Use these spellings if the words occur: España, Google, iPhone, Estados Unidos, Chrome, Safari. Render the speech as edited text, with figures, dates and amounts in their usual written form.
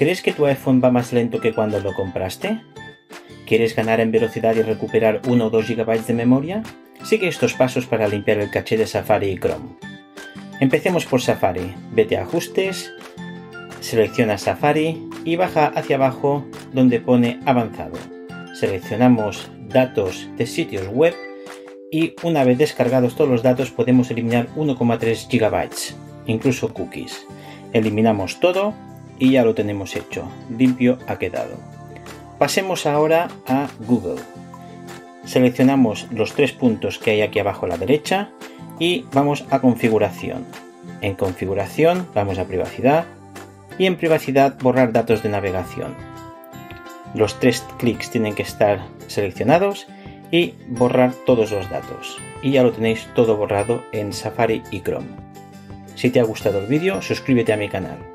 ¿Crees que tu iPhone va más lento que cuando lo compraste? ¿Quieres ganar en velocidad y recuperar 1 o 2 GB de memoria? Sigue estos pasos para limpiar el caché de Safari y Chrome. Empecemos por Safari. Vete a Ajustes, selecciona Safari y baja hacia abajo donde pone Avanzado. Seleccionamos Datos de sitios web y una vez descargados todos los datos podemos eliminar 1,3 GB, incluso cookies. Eliminamos todo y ya lo tenemos hecho. Limpio ha quedado. Pasemos ahora a Google. Seleccionamos los tres puntos que hay aquí abajo a la derecha y vamos a Configuración. En Configuración vamos a Privacidad y en Privacidad borrar datos de navegación. Los tres clics tienen que estar seleccionados y borrar todos los datos. Y ya lo tenéis todo borrado en Safari y Chrome. Si te ha gustado el vídeo, suscríbete a mi canal.